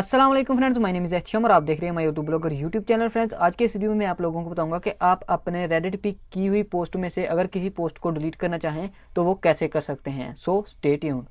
अस्सलाम वालेकुम friends, my name is एथियम और आप देख रहे हैं my YouTube blogger YouTube channel. Friends, आज के इस वीडियो में मैं आप लोगों को बताऊंगा कि आप अपने रेडिट पे की हुई पोस्ट में से अगर किसी पोस्ट को डिलीट करना चाहें तो वो कैसे कर सकते हैं। So stay tuned.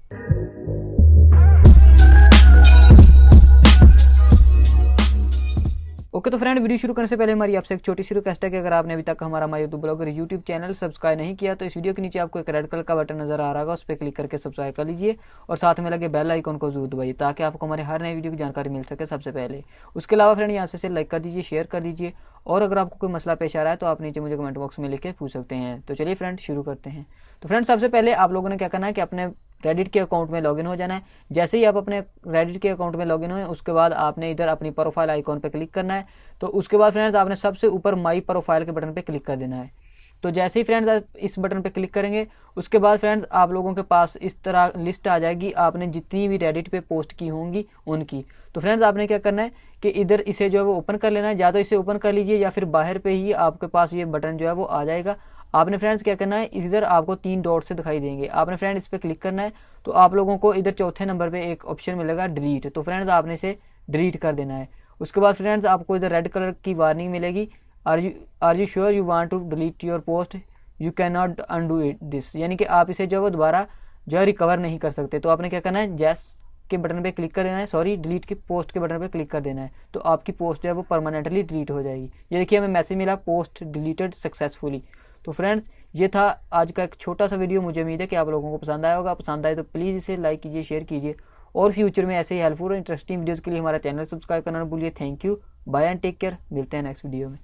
ओके तो फ्रेंड, वीडियो शुरू करने से पहले हमारी आपसे एक छोटी सी रिक्वेस्ट है कि अगर आपने अभी तक हमारा my YouTube blogger YouTube channel subscribe नहीं किया तो इस वीडियो के नीचे आपको एक रेड कलर का बटन नजर आ रहा होगा, उस पर क्लिक करके सब्सक्राइब कर लीजिए और साथ में लगे बेल आइकन को जरूर दबाइए ताकि आपको हमारे हर नई वीडियो की जानकारी मिल सके सबसे पहले। उसके अलावा फ्रेंड यहाँ से लाइक कर दीजिए, शेयर कर दीजिए और अगर आपको कोई मसला पेश आ रहा है तो आप नीचे मुझे कमेंट बॉक्स में लिख के पूछ सकते हैं। तो चलिए फ्रेंड शुरू करते हैं। तो फ्रेंड सबसे पहले आप लोगों ने क्या करना है कि अपने रेडिट के अकाउंट में लॉगिन हो जाना है। जैसे ही आप अपने रेडिट के अकाउंट में लॉगिन हो उसके बाद आपने इधर अपनी प्रोफाइल आइकॉन पे क्लिक करना है। तो उसके बाद फ्रेंड्स आपने सबसे ऊपर माई प्रोफाइल के बटन पे क्लिक कर देना है। तो जैसे ही फ्रेंड्स आप इस बटन पे क्लिक करेंगे उसके बाद फ्रेंड्स आप लोगों के पास इस तरह लिस्ट आ जाएगी आपने जितनी भी रेडिट पे पोस्ट की होंगी उनकी। तो फ्रेंड्स आपने क्या करना है कि इधर इसे जो है वो ओपन कर लेना है, या तो इसे ओपन कर लीजिए या फिर बाहर पे ही आपके पास ये बटन जो है वो आ जाएगा। आपने फ्रेंड्स क्या करना है, इधर आपको तीन डॉट से दिखाई देंगे, आपने फ्रेंड्स इस पर क्लिक करना है। तो आप लोगों को इधर चौथे नंबर पे एक ऑप्शन मिलेगा डिलीट, तो फ्रेंड्स आपने इसे डिलीट कर देना है। उसके बाद फ्रेंड्स आपको इधर रेड कलर की वार्निंग मिलेगी, are you sure you want to delete your post, you can not undo it this, यानी कि आप इसे जो है दोबारा जो है रिकवर नहीं कर सकते। तो आपने क्या करना है, येस के बटन पे क्लिक कर देना है, सॉरी डिलीट की पोस्ट के बटन पे क्लिक कर देना है। तो आपकी पोस्ट जो है वो परमानेंटली डिलीट हो जाएगी। ये देखिए हमें मैसेज मिला पोस्ट डिलीटेड सक्सेसफुली। तो फ्रेंड्स ये था आज का एक छोटा सा वीडियो, मुझे उम्मीद है कि आप लोगों को पसंद आया होगा। पसंद आए तो प्लीज़ इसे लाइक कीजिए, शेयर कीजिए और फ्यूचर में ऐसे ही हेल्पफुल और इंटरेस्टिंग वीडियोज़ के लिए हमारा चैनल सब्सक्राइब करना ना भूलिए। Thank you, bye and take care, मिलते हैं नेक्स्ट वीडियो में।